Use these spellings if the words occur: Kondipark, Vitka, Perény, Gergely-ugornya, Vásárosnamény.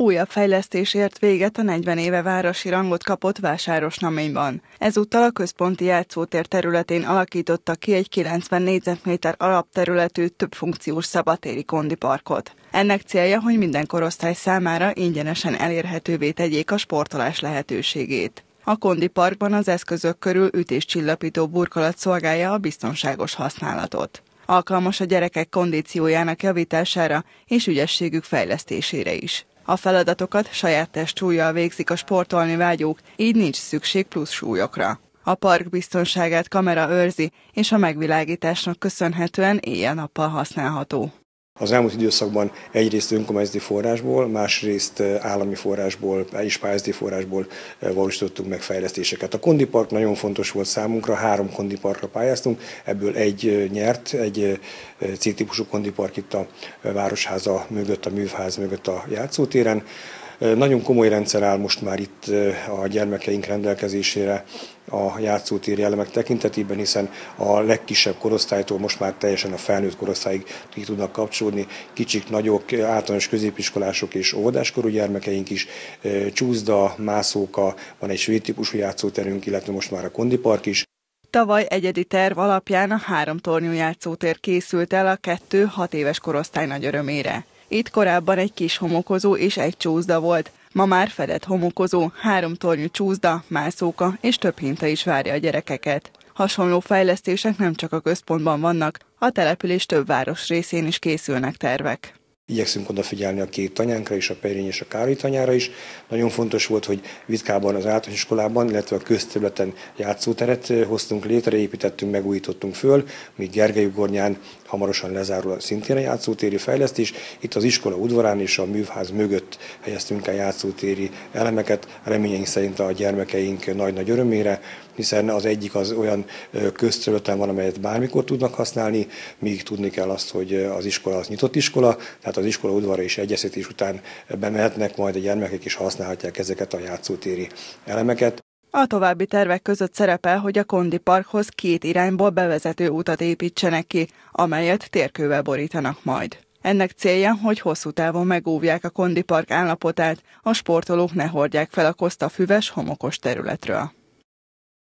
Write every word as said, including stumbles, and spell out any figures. újabb fejlesztésért véget a negyven éve városi rangot kapott Vásárosnaményban. Ezúttal a központi játszótér területén alakítottak ki egy kilencven négyzetméter alapterületű többfunkciós szabatéri kondiparkot. Ennek célja, hogy minden korosztály számára ingyenesen elérhetővé tegyék a sportolás lehetőségét. A kondiparkban az eszközök körül ütéscsillapító burkolat szolgálja a biztonságos használatot. Alkalmas a gyerekek kondíciójának javítására és ügyességük fejlesztésére is. A feladatokat saját testsúllyal végzik a sportolni vágyók, így nincs szükség plusz súlyokra. A park biztonságát kamera őrzi, és a megvilágításnak köszönhetően éjjel-nappal használható. Az elmúlt időszakban egyrészt önkormányzati forrásból, másrészt állami forrásból és pályázati forrásból valósítottunk meg fejlesztéseket. A kondipark nagyon fontos volt számunkra, három kondiparkra pályáztunk, ebből egy nyert, egy C-típusú kondipark itt a Városháza mögött, a művház mögött a játszótéren. Nagyon komoly rendszer áll most már itt a gyermekeink rendelkezésére a játszótéri elemek tekintetében, hiszen a legkisebb korosztálytól most már teljesen a felnőtt korosztályig ki tudnak kapcsolódni. Kicsik, nagyok, általános középiskolások és óvodáskorú gyermekeink is, csúszda, mászóka, van egy svéd típusú játszóterünk, illetve most már a kondipark is. Tavaly egyedi terv alapján a három tornyú játszótér készült el a kettő-hat éves korosztály nagy örömére. Itt korábban egy kis homokozó és egy csúszda volt, ma már fedett homokozó, három tornyú csúszda, mászóka és több hinta is várja a gyerekeket. Hasonló fejlesztések nem csak a központban vannak, a település több város részén is készülnek tervek. Igyekszünk odafigyelni a két tanyánkra is, a Perény és a Károly tanyára is. Nagyon fontos volt, hogy Vitkában, az általános iskolában, illetve a közterületen játszóteret hoztunk létre, építettünk, megújítottunk föl, míg Gergely-ugornyán hamarosan lezárul szintén a játszótéri fejlesztés. Itt az iskola udvarán és a művház mögött helyeztünk el játszótéri elemeket, reményeink szerint a gyermekeink nagy-nagy örömére, hiszen az egyik az olyan közterületen van, amelyet bármikor tudnak használni, míg tudni kell azt, hogy az iskola az nyitott iskola, tehát az iskola udvara és egyeztetés után bemehetnek, majd a gyermekek is használhatják ezeket a játszótéri elemeket. A további tervek között szerepel, hogy a kondiparkhoz két irányból bevezető utat építsenek ki, amelyet térkővel borítanak majd. Ennek célja, hogy hosszú távon megóvják a kondipark állapotát, a sportolók ne hordják fel a kosztafüves, homokos területről.